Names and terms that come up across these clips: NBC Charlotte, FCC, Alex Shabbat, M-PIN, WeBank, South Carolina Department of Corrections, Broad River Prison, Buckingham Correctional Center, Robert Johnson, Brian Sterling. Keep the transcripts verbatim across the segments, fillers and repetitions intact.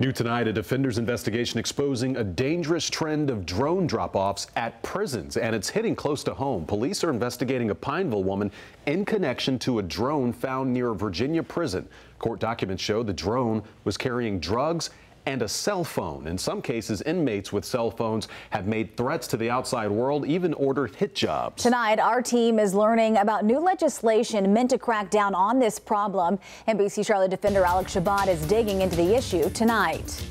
New tonight, a defender's investigation exposing a dangerous trend of drone drop-offs at prisons, and it's hitting close to home. Police are investigating a Pineville woman in connection to a drone found near a Virginia prison. Court documents show the drone was carrying drugs and a cell phone. In some cases, inmates with cell phones have made threats to the outside world, even ordered hit jobs. Tonight, our team is learning about new legislation meant to crack down on this problem. N B C Charlotte defender Alex Shabbat is digging into the issue tonight.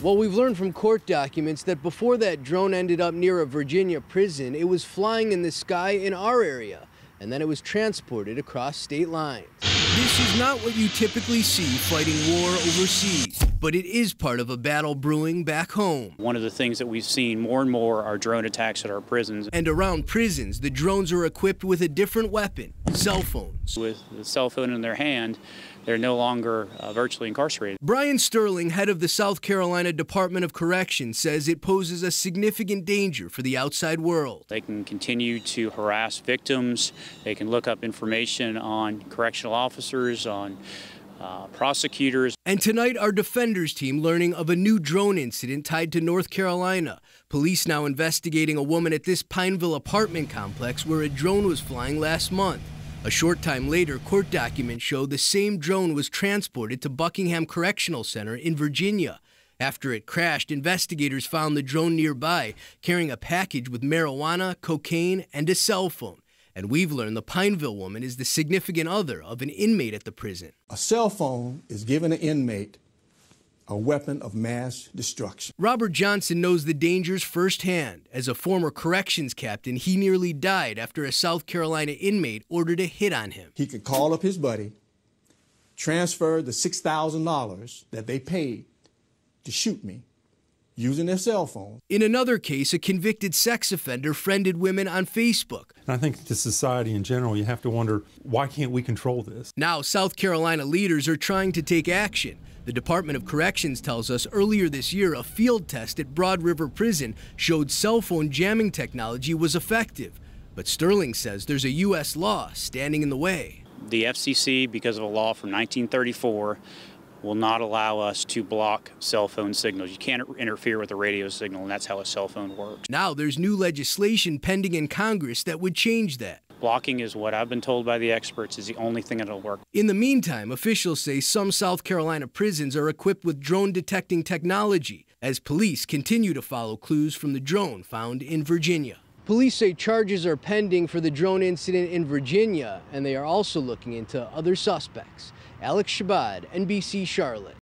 Well, we've learned from court documents that before that drone ended up near a Virginia prison, it was flying in the sky in our area, and then it was transported across state lines. This is not what you typically see fighting war overseas, but it is part of a battle brewing back home. One of the things that we've seen more and more are drone attacks at our prisons. And around prisons, the drones are equipped with a different weapon, cell phones. With the cell phone in their hand, they're no longer uh, virtually incarcerated. Brian Sterling, head of the South Carolina Department of Corrections, says it poses a significant danger for the outside world. They can continue to harass victims. They can look up information on correctional officers, on uh, prosecutors. And tonight, our defenders team learning of a new drone incident tied to North Carolina. Police now investigating a woman at this Pineville apartment complex where a drone was flying last month. A short time later, court documents show the same drone was transported to Buckingham Correctional Center in Virginia. After it crashed, investigators found the drone nearby, carrying a package with marijuana, cocaine, and a cell phone. And we've learned the Pineville woman is the significant other of an inmate at the prison. A cell phone is given an inmate a weapon of mass destruction. Robert Johnson knows the dangers firsthand. As a former corrections captain, he nearly died after a South Carolina inmate ordered a hit on him. He could call up his buddy, transfer the six thousand dollars that they paid to shoot me using their cell phone. In another case, a convicted sex offender friended women on Facebook. And I think to society in general, you have to wonder, why can't we control this? Now, South Carolina leaders are trying to take action. The Department of Corrections tells us earlier this year a field test at Broad River Prison showed cell phone jamming technology was effective. But Sterling says there's a U S law standing in the way. The F C C, because of a law from nineteen thirty-four, will not allow us to block cell phone signals. You can't interfere with a radio signal, and that's how a cell phone works. Now there's new legislation pending in Congress that would change that. Blocking is what I've been told by the experts is the only thing that'll work. In the meantime, officials say some South Carolina prisons are equipped with drone detecting technology as police continue to follow clues from the drone found in Virginia. Police say charges are pending for the drone incident in Virginia, and they are also looking into other suspects. Alex Shabbat, N B C Charlotte.